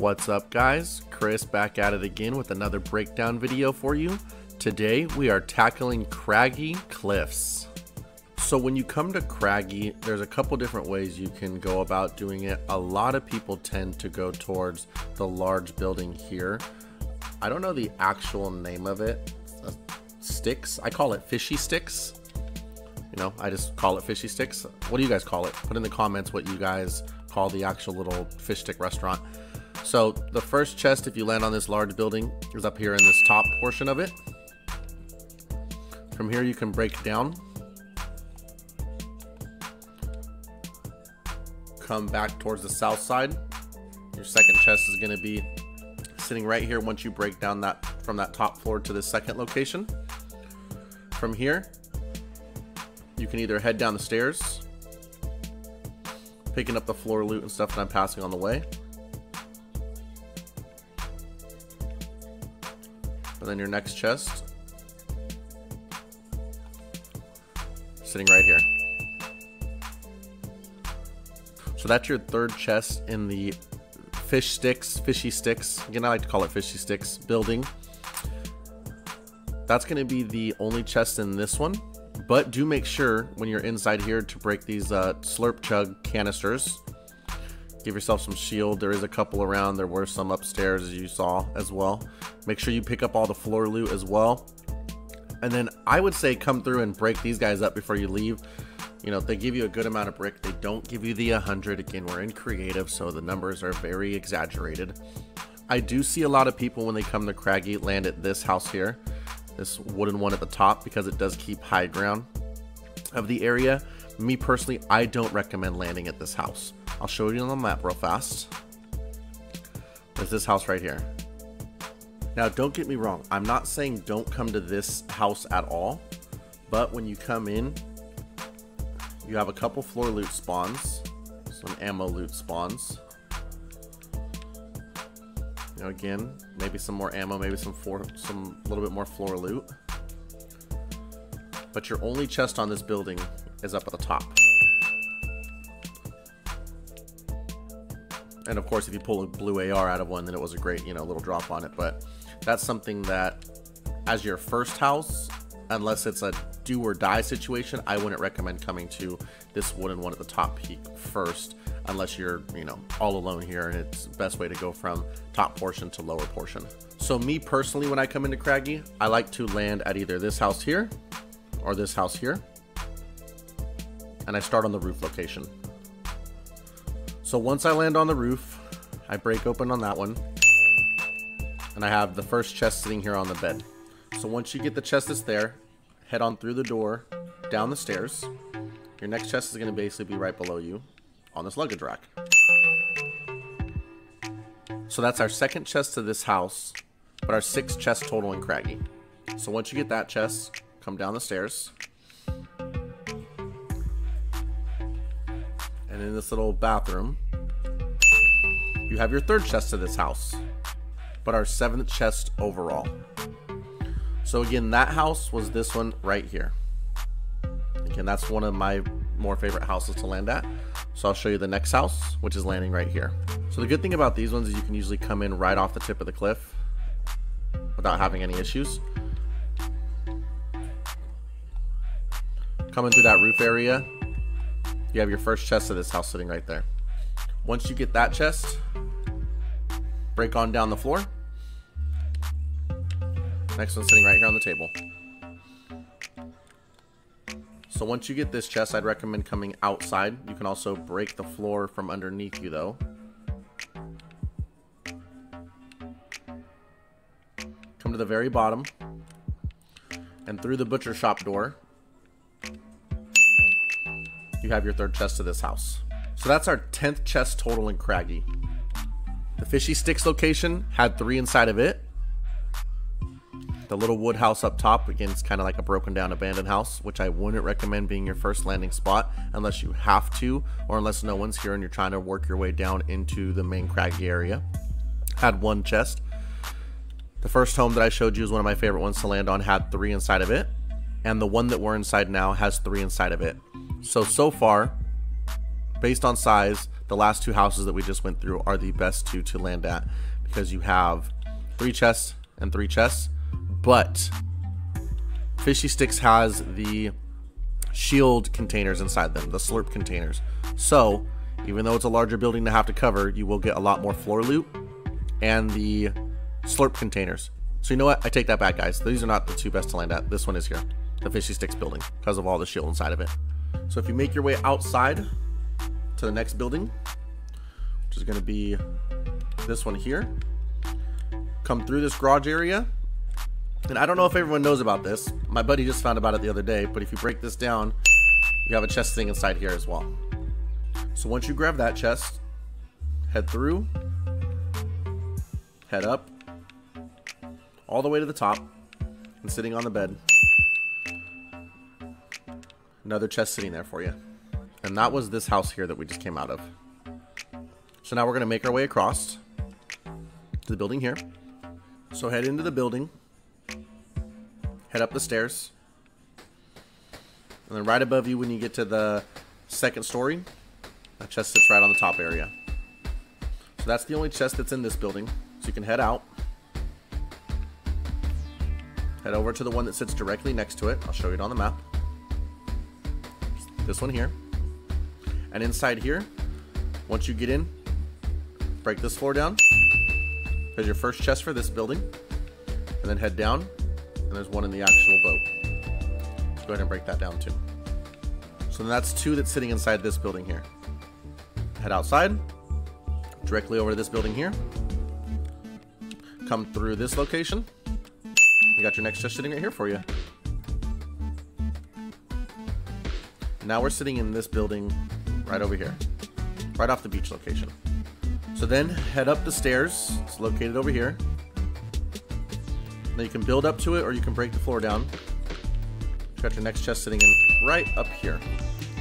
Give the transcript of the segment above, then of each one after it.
What's up guys, Chris back at it again with another breakdown video for you. Today we are tackling Craggy Cliffs. So when you come to Craggy, there's a couple different ways you can go about doing it. A lot of people tend to go towards the large building here. I don't know the actual name of it. Sticks? I call it fishy sticks. You know, I just call it fishy sticks. What do you guys call it? Put in the comments what you guys call the actual little fish stick restaurant. So the first chest, if you land on this large building, is up here in this top portion of it. From here you can break down, come back towards the south side. Your second chest is going to be sitting right here once you break down that from that top floor to the second location. From here you can either head down the stairs, picking up the floor loot and stuff that I'm passing on the way, and then your next chest sitting right here. So that's your third chest in the fish sticks, fishy sticks, again I like to call it fishy sticks building. That's going to be the only chest in this one. But do make sure when you're inside here to break these slurp chug canisters. Give yourself some shield. There is a couple around. There were some upstairs as you saw as well. Make sure you pick up all the floor loot as well. And then I would say come through and break these guys up before you leave. You know, they give you a good amount of brick. They don't give you the 100. Again, we're in creative, so the numbers are very exaggerated. I do see a lot of people when they come to Craggy land at this house here. This wooden one at the top, because it does keep high ground of the area. Me personally, I don't recommend landing at this house. I'll show you on the map real fast. There's this house right here. Now don't get me wrong, I'm not saying don't come to this house at all, but when you come in, you have a couple floor loot spawns, some ammo loot spawns. Now again, maybe some more ammo, maybe some little bit more floor loot. But your only chest on this building is up at the top. And of course, if you pull a blue AR out of one, then it was a great, you know, little drop on it. But that's something that, as your first house, unless it's a do or die situation, I wouldn't recommend coming to this wooden one at the top peak first, unless you're, you know, all alone here, and it's the best way to go from top portion to lower portion. So me personally, when I come into Craggy, I like to land at either this house here or this house here, and I start on the roof location. So once I land on the roof, I break open on that one, and I have the first chest sitting here on the bed. So once you get the chest that's there, head on through the door, down the stairs. Your next chest is going to basically be right below you on this luggage rack. So that's our second chest to this house, but our sixth chest total in Craggy. So once you get that chest, come down the stairs. And in this little bathroom, you have your third chest to this house, but our seventh chest overall. So again, that house was this one right here. Again, that's one of my more favorite houses to land at. So I'll show you the next house, which is landing right here. So the good thing about these ones is you can usually come in right off the tip of the cliff without having any issues. Coming through that roof area, you have your first chest of this house sitting right there. Once you get that chest, break on down the floor. Next one's sitting right here on the table. So once you get this chest, I'd recommend coming outside. You can also break the floor from underneath you though. Come to the very bottom and through the butcher shop door, you have your third chest to this house. So that's our 10th chest total in Craggy. The fishy sticks location had 3 inside of it. The little wood house up top, again, it's kind of like a broken down abandoned house, which I wouldn't recommend being your first landing spot unless you have to, or unless no one's here and you're trying to work your way down into the main Craggy area. Had 1 chest. The first home that I showed you is one of my favorite ones to land on, had 3 inside of it. And the one that we're inside now has 3 inside of it. So far, based on size, the last two houses that we just went through are the best two to land at, because you have 3 chests and 3 chests, but Fishy Sticks has the shield containers inside them, the slurp containers. So even though it's a larger building to have to cover, you will get a lot more floor loot and the slurp containers. So you know what? I take that back, guys. These are not the two best to land at. This one is here, the Fishy Sticks building, because of all the shield inside of it. So if you make your way outside to the next building, which is going to be this one here, come through this garage area. And I don't know if everyone knows about this. My buddy just found about it the other day, but if you break this down, you have a chest thing inside here as well. So once you grab that chest, head through, head up, all the way to the top, and sitting on the bed, another chest sitting there for you. And that was this house here that we just came out of. So now we're going to make our way across to the building here. So head into the building, head up the stairs, and then right above you when you get to the second story, a chest sits right on the top area. So that's the only chest that's in this building. So you can head out, head over to the one that sits directly next to it. I'll show you it on the map. This one here. And inside here, once you get in, break this floor down. There's your first chest for this building. And then head down, and there's one in the actual boat. Let's go ahead and break that down too. So then that's 2 that's sitting inside this building here. Head outside, directly over to this building here. Come through this location. You got your next chest sitting right here for you. Now we're sitting in this building right over here, right off the beach location. So then head up the stairs. It's located over here. Now you can build up to it, or you can break the floor down. You got your next chest sitting in right up here,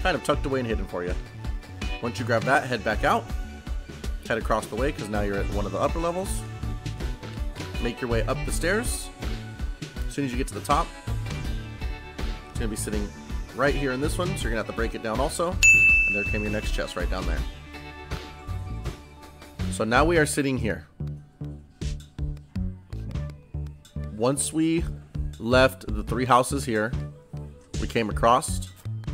kind of tucked away and hidden for you. Once you grab that, head back out, head across the way, because now you're at one of the upper levels. Make your way up the stairs. As soon as you get to the top, it's going to be sitting right here in this one, so you're gonna have to break it down also. And there came your next chest right down there. So now we are sitting here. Once we left the 3 houses here, we came across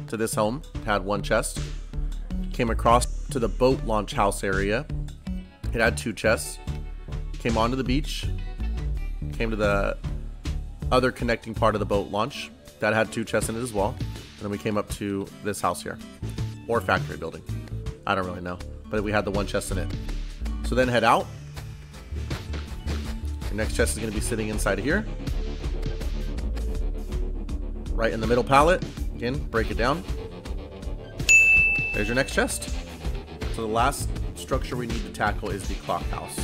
to this home, had 1 chest. Came across to the boat launch house area, it had 2 chests. Came onto the beach, came to the other connecting part of the boat launch that had 2 chests in it as well. And then we came up to this house here, or factory building, I don't really know, but we had the 1 chest in it. So then head out. Your next chest is going to be sitting inside of here, right in the middle pallet. Again, break it down. There's your next chest. So the last structure we need to tackle is the clock house.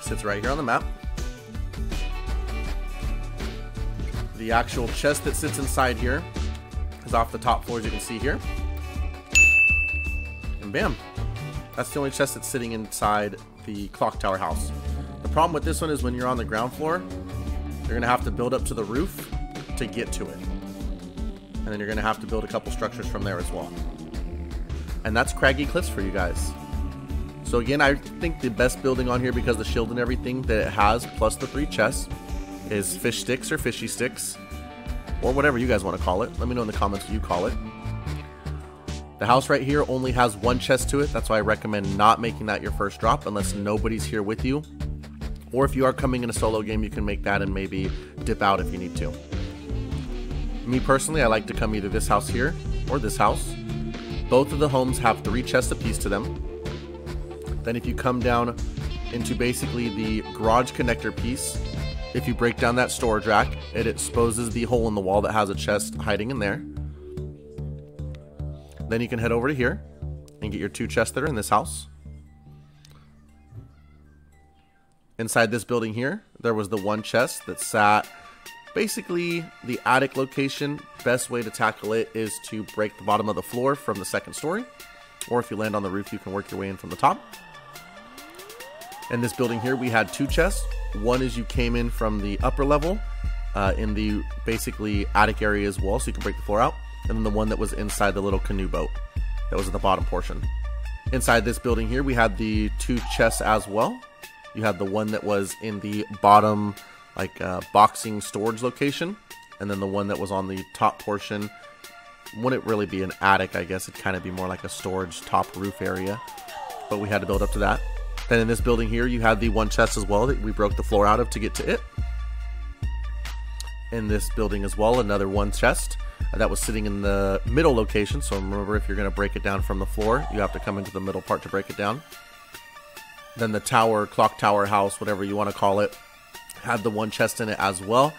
It sits right here on the map. The actual chest that sits inside here is off the top floor, as you can see here. And bam, that's the only chest that's sitting inside the clock tower house. The problem with this one is when you're on the ground floor, you're gonna have to build up to the roof to get to it. And then you're gonna have to build a couple structures from there as well. And that's Craggy Cliffs for you guys. So again, I think the best building on here, because the shield and everything that it has, plus the 3 chests, is Fish Sticks or Fishy Sticks, or whatever you guys want to call it. Let me know in the comments what you call it. The house right here only has 1 chest to it. That's why I recommend not making that your first drop unless nobody's here with you. Or if you are coming in a solo game, you can make that and maybe dip out if you need to. Me personally, I like to come either this house here or this house. Both of the homes have 3 chests apiece to them. Then if you come down into basically the garage connector piece, if you break down that storage rack, it exposes the hole in the wall that has a chest hiding in there. Then you can head over to here and get your 2 chests that are in this house. Inside this building here, there was the 1 chest that sat basically the attic location. Best way to tackle it is to break the bottom of the floor from the second story, or if you land on the roof, you can work your way in from the top. In this building here, we had 2 chests. One is you came in from the upper level in the basically attic area as well, so you can break the floor out. and then the one that was inside the little canoe boat that was in the bottom portion. Inside this building here, we had the two chests as well. You had the one that was in the bottom, like boxing storage location, and then the one that was on the top portion. Wouldn't really be an attic, I guess. It'd kind of be more like a storage top roof area, but we had to build up to that. Then in this building here, you had the one chest as well that we broke the floor out of to get to it. In this building as well, another one chest that was sitting in the middle location. So remember, if you're going to break it down from the floor, you have to come into the middle part to break it down. Then the tower, clock tower house, whatever you want to call it, had the one chest in it as well.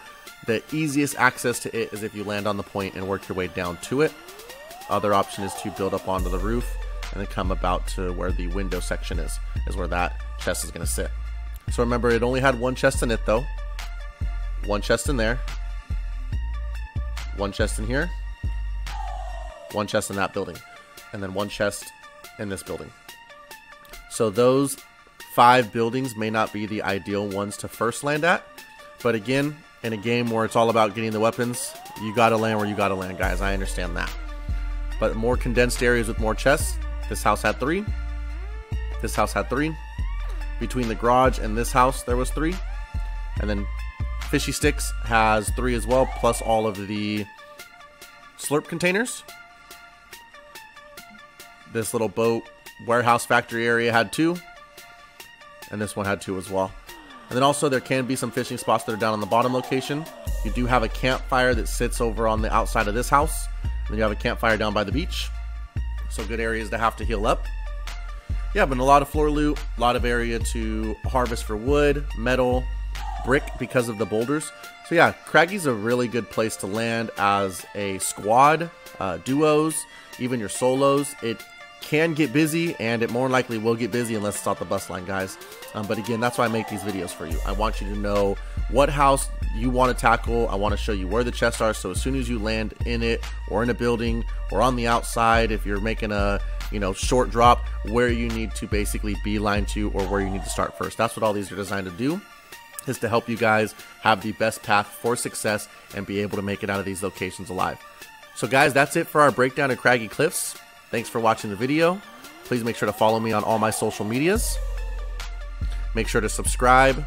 The easiest access to it is if you land on the point and work your way down to it. Other option is to build up onto the roof and then come about to where the window section is where that chest is going to sit. So remember, it only had one chest in it though. One chest in there, one chest in here, one chest in that building, and then one chest in this building. So those 5 buildings may not be the ideal ones to first land at, but again, in a game where it's all about getting the weapons, you gotta land where you gotta land, guys. I understand that. But more condensed areas with more chests. This house had 3. This house had 3. Between the garage and this house, there was 3. And then Fishy Sticks has 3 as well, plus all of the slurp containers. This little boat warehouse factory area had 2. And this one had 2 as well. And then also there can be some fishing spots that are down on the bottom location. You do have a campfire that sits over on the outside of this house. And then you have a campfire down by the beach. So good areas to have to heal up. Yeah, but a lot of floor loot, a lot of area to harvest for wood, metal, brick because of the boulders. So yeah, Craggy's a really good place to land as a squad, duos, even your solos. It can get busy, and it more likely will get busy unless it's off the bus line, guys. But again, that's why I make these videos for you. I want you to know what house you want to tackle. I want to show you where the chests are, so as soon as you land in it or in a building or on the outside, if you're making a short drop, where you need to basically beeline to or where you need to start first. That's what all these are designed to do, is to help you guys have the best path for success and be able to make it out of these locations alive. So guys, that's it for our breakdown of Craggy Cliffs. Thanks for watching the video. Please make sure to follow me on all my social medias. Make sure to subscribe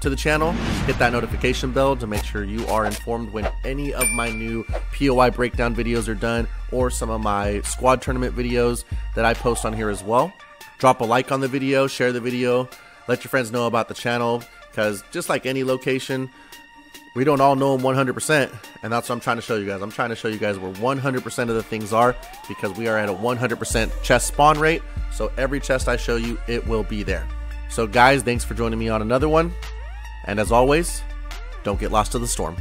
to the channel. Hit that notification bell to make sure you are informed when any of my new POI breakdown videos are done, or some of my squad tournament videos that I post on here as well. Drop a like on the video, share the video, let your friends know about the channel, because just like any location, we don't all know them 100%, and that's what I'm trying to show you guys. I'm trying to show you guys where 100% of the things are, because we are at a 100% chest spawn rate. So every chest I show you, it will be there. So guys, thanks for joining me on another one. And as always, don't get lost in the storm.